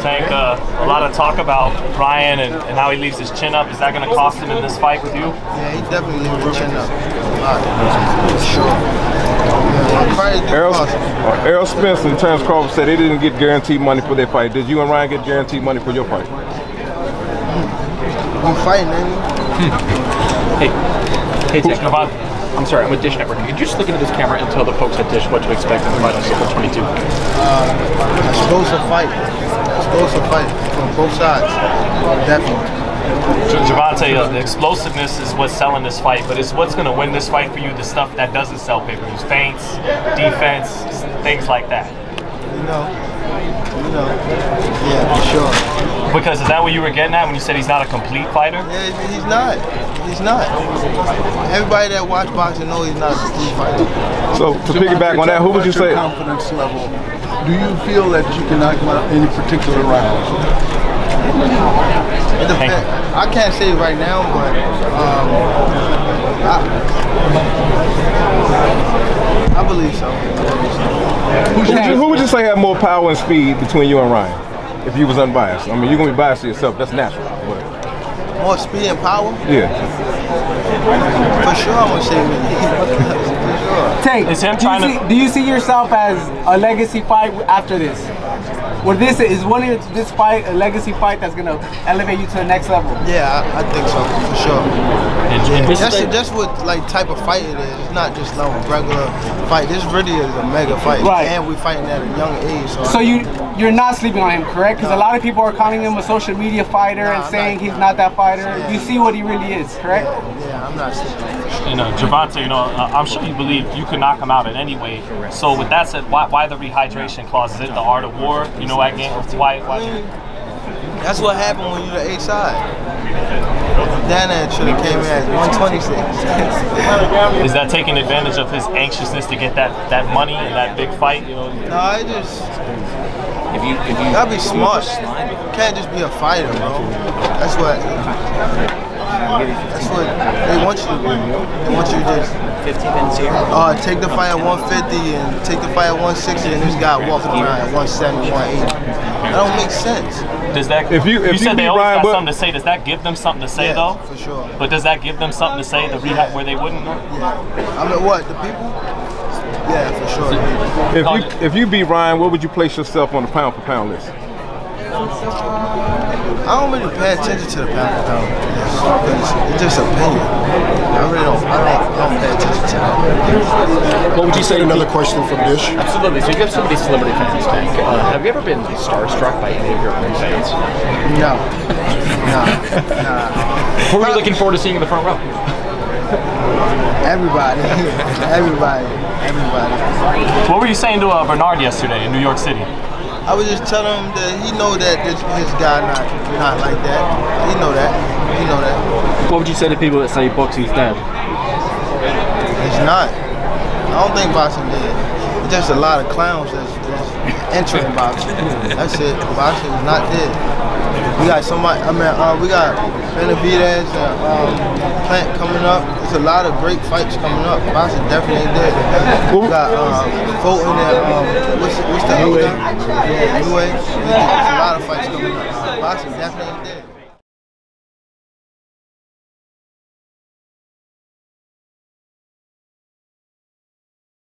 Tank, a lot of talk about Ryan and how he leaves his chin up. Is that going to cost him in this fight with you? Yeah, he definitely leaves his chin up. A lot. Sure. Errol Spence and Terence Crawford said they didn't get guaranteed money for their fight. Did you and Ryan get guaranteed money for your fight? I'm fighting, man. Hey, Tank, Gervonta. I'm sorry, I'm with DISH Network. Could you just look into this camera and tell the folks at DISH what to expect in the fight on Super 22? Explosive fight from both sides, definitely. So, Gervonta, the explosiveness is what's selling this fight, but it's what's going to win this fight for you, the stuff that doesn't sell pay-per-views, feints, defense, things like that. You know, yeah, for sure. Because is that what you were getting at when you said he's not a complete fighter? Yeah, he's not. Everybody that watch boxing knows he's not a complete fighter. So to piggyback on that, who would you say? Confidence level. Do you feel that you can knock him out any particular round? It depends. I can't say right now, but I believe so. Who would you say had more power and speed between you and Ryan, if you was unbiased? I mean, you're going to be biased to yourself. That's natural. But more speed and power? Yeah. For sure, I'm going to say me. Tank, it's him trying to... Do you see yourself as a legacy fight after this? Well, this is this fight a legacy fight that's gonna elevate you to the next level. Yeah, I think so for sure. Yeah. That's what type of fight it is. It's not just like a regular fight. This really is a mega fight, right? And we're fighting at a young age. So you're not sleeping on him, correct? Because a lot of people are calling him a social media fighter and saying he's not that fighter. Yeah. You see what he really is, correct? Yeah, I'm not sleeping on him. Gervonta, I'm sure you believe you could knock him out in any way. So with that said, why the rehydration clause? Is it the art of war? That's what happened when you the A side. Dana should have came in at 126. Is that taking advantage of his anxiousness to get that money and that big fight? No, I just if you gotta be smart. You can't just be a fighter, bro. That's what they want you to do. They want you to just 15 minutes here. Take the fight at 150 and take the fight at 160, and this guy walking around at 170, 180. That don't make sense. Does that? If you said they always got something to say, does that give them something to say though? For sure. But does that give them something to say? The rehab where they wouldn't? Yeah. I mean, what the people? Yeah, for sure. If you beat Ryan, where would you place yourself on the pound for pound list? I don't really pay attention to the pound for pound. It's just opinion. I really don't pay attention to it. What would you say? Another question from Dish? Absolutely. So you have so many celebrity fans, Tank. Have you ever been starstruck by any of your own fans? No. Nah. Who are you looking forward to seeing in the front row? Everybody. What were you saying to Bernard yesterday in New York City? I was just telling him that he know that his guy not like that. He know that. What would you say to people that say boxing's dead? It's not. I don't think boxing's dead. It's just a lot of clowns that's entering boxing. That's it. Boxing's not dead. We got somebody. I mean, we got Benavidez and Plant coming up. There's a lot of great fights coming up. Boxing definitely ain't dead. We got Fulton and what's the other? Yeah, anyway, there's a lot of fights coming up. Boxing definitely ain't dead.